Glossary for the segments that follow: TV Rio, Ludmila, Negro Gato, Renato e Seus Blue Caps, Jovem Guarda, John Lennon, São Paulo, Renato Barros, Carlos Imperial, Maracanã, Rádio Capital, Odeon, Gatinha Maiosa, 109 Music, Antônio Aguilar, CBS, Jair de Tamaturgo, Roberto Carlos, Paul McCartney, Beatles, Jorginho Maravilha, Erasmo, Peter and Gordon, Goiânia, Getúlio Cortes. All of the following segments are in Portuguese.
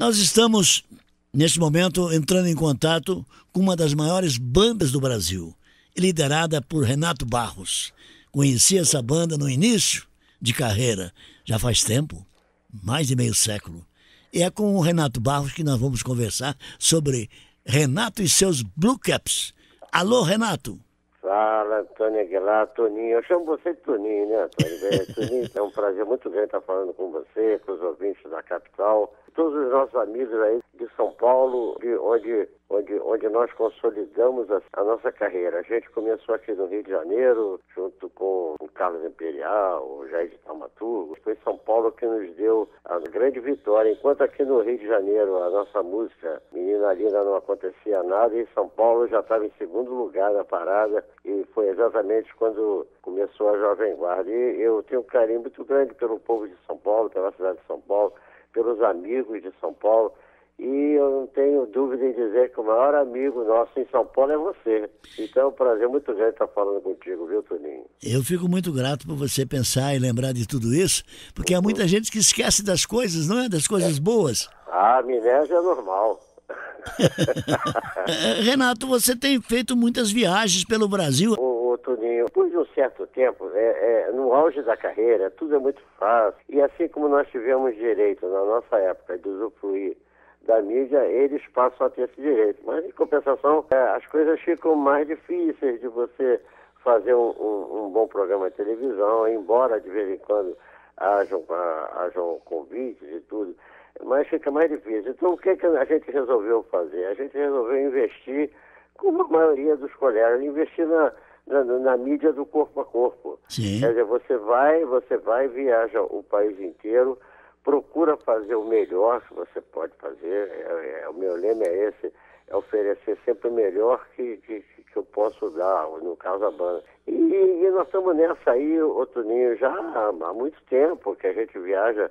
Nós estamos, neste momento, entrando em contato com uma das maiores bandas do Brasil, liderada por Renato Barros. Conheci essa banda no início de carreira, já faz tempo, mais de meio século. E é com o Renato Barros que nós vamos conversar sobre Renato e Seus Blue Caps. Alô, Renato! Fala, Antônio Aguilar, Toninho. Eu chamo você de Toninho, né, Antônio? Toninho, é um prazer muito grande estar falando com você, com os ouvintes da capital, todos os nossos amigos aí de São Paulo, de onde nós consolidamos a nossa carreira. A gente começou aqui no Rio de Janeiro, junto com o Carlos Imperial, o Jair de Tamaturgo. Foi São Paulo que nos deu a grande vitória. Enquanto aqui no Rio de Janeiro a nossa música, Menina Linda, não acontecia nada, e São Paulo já estava em segundo lugar na parada, e foi exatamente quando começou a Jovem Guarda. E eu tenho um carinho muito grande pelo povo de São Paulo, pela cidade de São Paulo, pelos amigos de São Paulo. E eu não tenho dúvida em dizer que o maior amigo nosso em São Paulo é você. Então é um prazer muito grande estar falando contigo, viu, Toninho? Eu fico muito grato por você pensar e lembrar de tudo isso, porque há muita gente que esquece das coisas, não é? Das coisas boas. A amnésia é normal. Renato, você tem feito muitas viagens pelo Brasil. Toninho, depois de um certo tempo, no auge da carreira, tudo é muito fácil. E assim como nós tivemos direito na nossa época de usufruir da mídia, eles passam a ter esse direito. Mas, em compensação, as coisas ficam mais difíceis de você fazer um bom programa de televisão, embora de vez em quando hajam convites e tudo, mas fica mais difícil. Então, o que que a gente resolveu fazer? A gente resolveu investir, como a maioria dos colegas, investir na mídia do corpo a corpo. Sim. Quer dizer, você vai, viaja o país inteiro, procura fazer o melhor que você pode fazer. O meu lema é esse, é oferecer sempre o melhor que eu posso dar, no caso a banda. E nós estamos nessa aí, ô Toninho, já há muito tempo que a gente viaja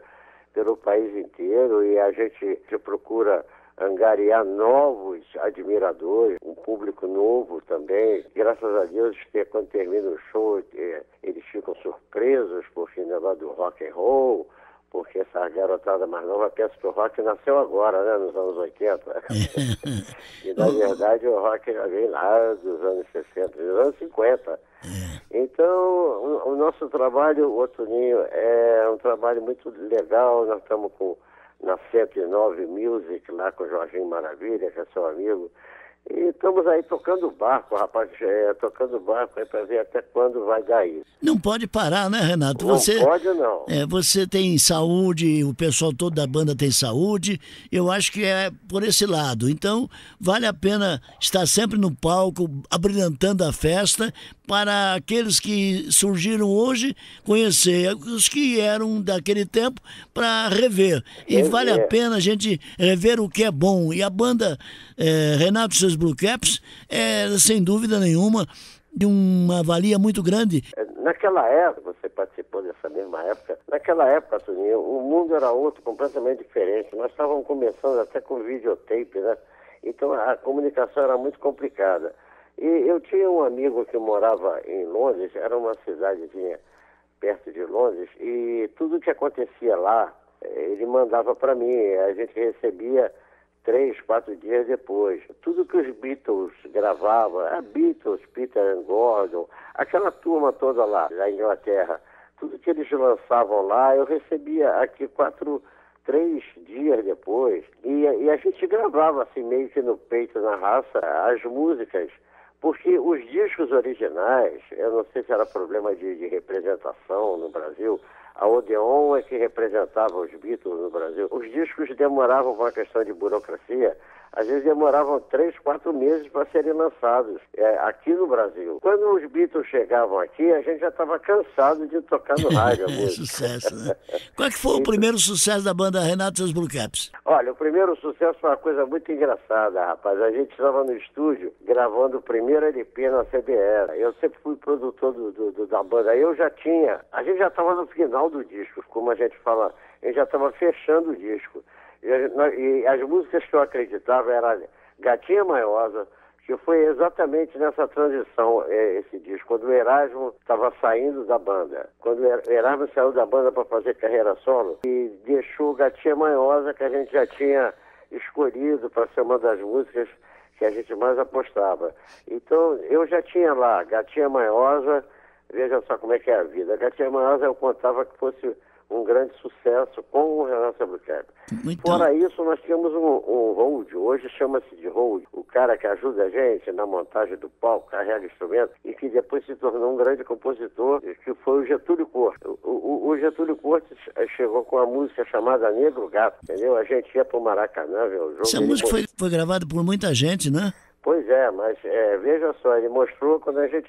pelo país inteiro e a gente procura angariar novos admiradores, um público novo também. Graças a Deus, quando termina o show, eles ficam surpresos por fim do rock and roll, porque essa garotada mais nova pensa que o rock nasceu agora, né, nos anos 80. E, na verdade, o rock já vem lá dos anos 60, dos anos 50. Então, o nosso trabalho, ô Toninho, é um trabalho muito legal. Nós estamos na 109 Music, lá com o Jorginho Maravilha, que é seu amigo. E estamos aí tocando o barco, rapaz, tocando o barco aí para ver até quando vai dar isso. Não pode parar, né, Renato? Não pode, não. Você tem saúde, o pessoal todo da banda tem saúde, eu acho que é por esse lado. Então, vale a pena estar sempre no palco, abrilhantando a festa, para aqueles que surgiram hoje conhecer os que eram daquele tempo para rever. E vale a pena a gente rever o que é bom. E a banda Renato e Seus Blue Caps é, sem dúvida nenhuma, de uma valia muito grande. Naquela época, você participou dessa mesma época, naquela época, Toninho, o mundo era outro, completamente diferente. Nós estávamos começando até com videotape, né? Então a comunicação era muito complicada. E eu tinha um amigo que morava em Londres, era uma cidadezinha perto de Londres, e tudo que acontecia lá, ele mandava para mim, a gente recebia 3, 4 dias depois. Tudo que os Beatles gravavam, Beatles, Peter and Gordon, aquela turma toda lá, da Inglaterra, tudo que eles lançavam lá, eu recebia aqui 3 dias depois, e a gente gravava assim, meio que no peito, na raça, as músicas. Porque os discos originais, eu não sei se era problema de representação no Brasil, a Odeon é que representava os Beatles no Brasil. Os discos demoravam, por uma questão de burocracia, às vezes demoravam 3, 4 meses para serem lançados aqui no Brasil. Quando os Beatles chegavam aqui, a gente já estava cansado de tocar no rádio a música. Sucesso, né? Qual que foi o primeiro sucesso da banda Renato e Seus Blue Caps? Olha, o primeiro sucesso foi uma coisa muito engraçada, rapaz. A gente estava no estúdio gravando o primeiro LP na CBS. Eu sempre fui produtor da banda. A gente já estava no final do disco, como a gente fala, a gente já estava fechando o disco. E as músicas que eu acreditava era Gatinha Maiosa, que foi exatamente nessa transição, esse disco, quando o Erasmo estava saindo da banda. Quando o Erasmo saiu da banda para fazer carreira solo, e deixou Gatinha Maiosa, que a gente já tinha escolhido para ser uma das músicas que a gente mais apostava. Então, eu já tinha lá Gatinha Maiosa, veja só como é que é a vida. Gatinha Maiosa eu contava que fosse um grande sucesso com o Renato e Blue Caps. Fora isso, nós tínhamos um hold, hoje chama-se de hold, o cara que ajuda a gente na montagem do palco, carrega instrumento, e que depois se tornou um grande compositor, que foi o Getúlio Cortes. O Getúlio Cortes chegou com a música chamada Negro Gato, entendeu? A gente ia pro Maracanã ver o jogo. Essa música foi gravada por muita gente, né? Pois é, mas veja só, ele mostrou quando a gente...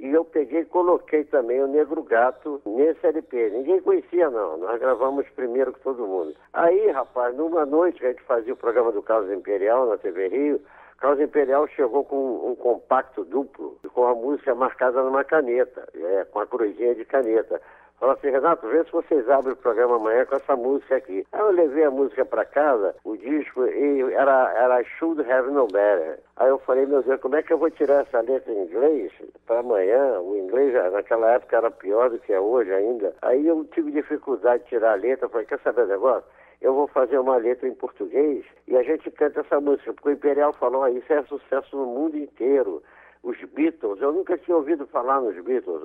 Eu peguei e coloquei também o Negro Gato nesse LP. Ninguém conhecia, não. Nós gravamos primeiro que todo mundo. Aí, rapaz, numa noite que a gente fazia o programa do Carlos Imperial na TV Rio, Carlos Imperial chegou com um compacto duplo, com a música marcada numa caneta, com a cruzinha de caneta. Falou assim, Renato, vê se vocês abrem o programa amanhã com essa música aqui. Aí eu levei a música pra casa, o disco, e era I Should Have Known Better. Aí eu falei, meu Deus, como é que eu vou tirar essa letra em inglês pra amanhã? O inglês naquela época era pior do que é hoje ainda. Aí eu tive dificuldade de tirar a letra, falei, quer saber o negócio? Eu vou fazer uma letra em português e a gente canta essa música. Porque o Imperial falou, isso é sucesso no mundo inteiro. Os Beatles, eu nunca tinha ouvido falar nos Beatles.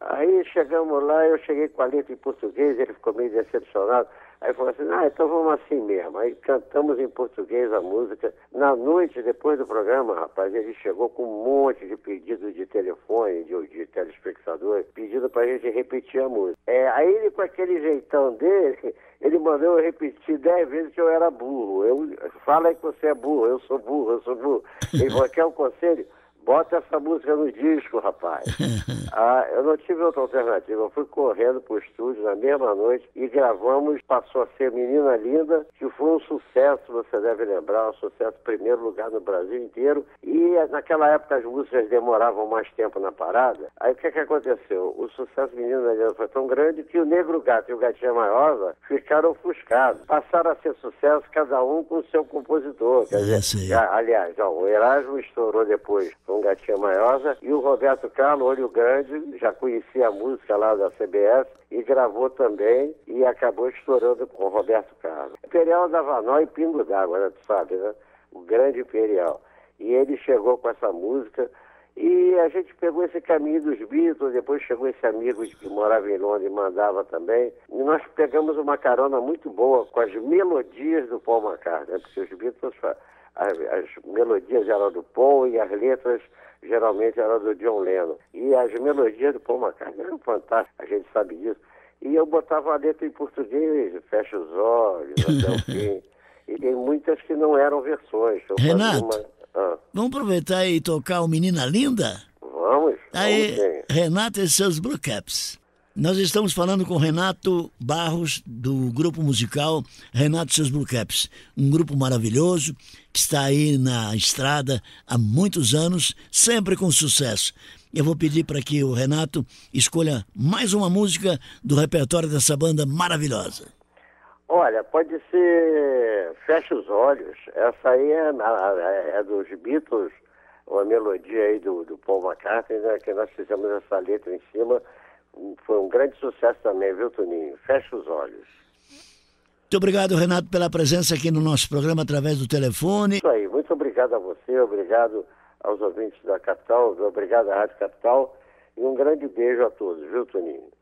Aí chegamos lá, eu cheguei com a letra em português, ele ficou meio decepcionado. Aí falou assim, então vamos assim mesmo. Aí cantamos em português a música. Na noite, depois do programa, rapaz, ele chegou com um monte de pedidos de telefone, de telespectadores, pedindo pra gente repetir a música. Aí ele, com aquele jeitão dele, ele mandou eu repetir 10 vezes que eu era burro. Fala aí que você é burro, eu sou burro. Ele falou, quer um conselho? Bota essa música no disco, rapaz. Eu não tive outra alternativa. Eu fui correndo pro estúdio na mesma noite e gravamos, passou a ser Menina Linda, que foi um sucesso, você deve lembrar, um sucesso em primeiro lugar no Brasil inteiro. E naquela época as músicas demoravam mais tempo na parada. Aí o que aconteceu? O sucesso Menina Linda foi tão grande que o Negro Gato e o Gatinha Maiosa ficaram ofuscados. Passaram a ser sucesso, cada um com o seu compositor. Quer dizer, aliás, o Erasmo estourou depois com Gatinha Maiosa, e o Roberto Carlos, Olho Grande, já conhecia a música lá da CBS, e gravou também, e acabou estourando com o Roberto Carlos. Imperial da Vanó e Pingo d'Água, né, tu sabe, né? O grande Imperial. E ele chegou com essa música, e a gente pegou esse caminho dos Beatles, depois chegou esse amigo que morava em Londres e mandava também, e nós pegamos uma carona muito boa com as melodias do Paul McCartney, né? Porque os Beatles... As melodias eram do Paul e as letras geralmente eram do John Lennon. E as melodias do Paul McCartney eram fantásticas, a gente sabe disso. E eu botava a letra em português, fecha os olhos, até o fim. E tem muitas que não eram versões. Eu Renato, vamos aproveitar e tocar o Menina Linda? Vamos. Aí, Renato e Seus Blue Caps. Nós estamos falando com Renato Barros, do grupo musical Renato e Seus Blue Caps, um grupo maravilhoso que está aí na estrada há muitos anos, sempre com sucesso. Eu vou pedir para que o Renato escolha mais uma música do repertório dessa banda maravilhosa. Olha, pode ser Fecha os Olhos, essa aí é dos Beatles, uma melodia aí do Paul McCartney, né, que nós fizemos essa letra em cima. Foi um grande sucesso também, viu, Toninho? Fecha os olhos. Muito obrigado, Renato, pela presença aqui no nosso programa através do telefone. Isso aí, muito obrigado a você, obrigado aos ouvintes da Capital, obrigado à Rádio Capital e um grande beijo a todos, viu, Toninho?